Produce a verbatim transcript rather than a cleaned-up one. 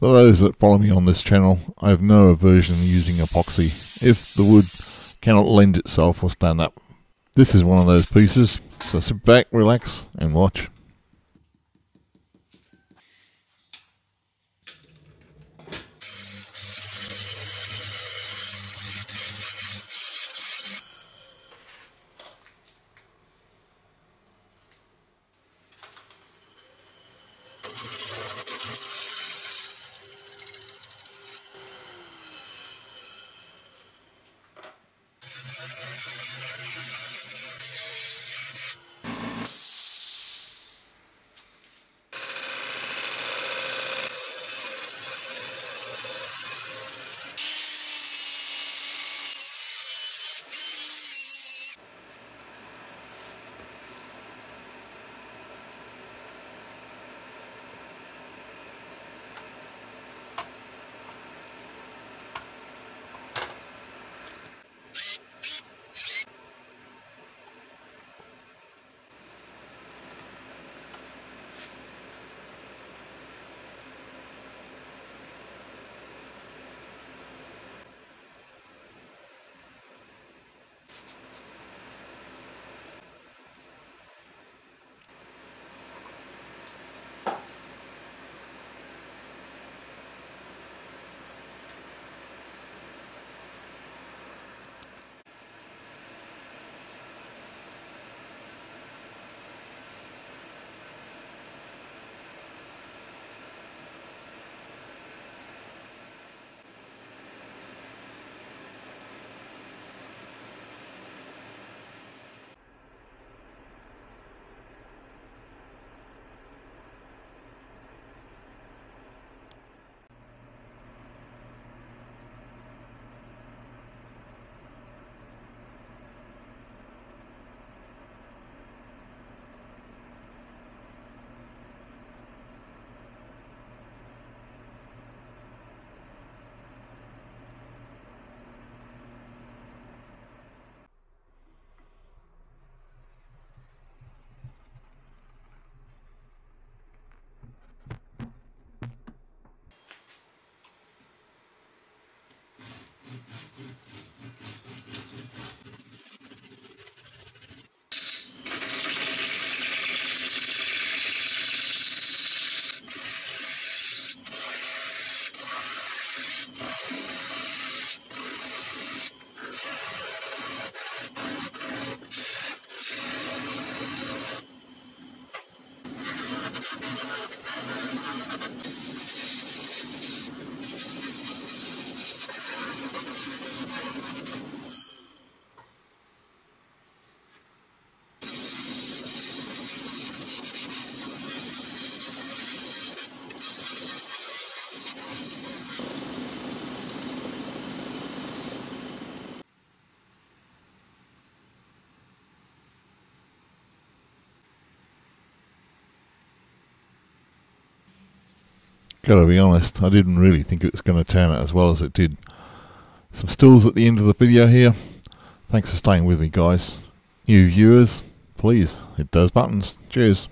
For those that follow me on this channel, I have no aversion to using epoxy if the wood cannot lend itself or stand up. This is one of those pieces, so sit back, relax and watch. Gotta be honest, I didn't really think it was going to turn out as well as it did. Some stills at the end of the video here. Thanks for staying with me, guys. New viewers, please hit those buttons. Cheers.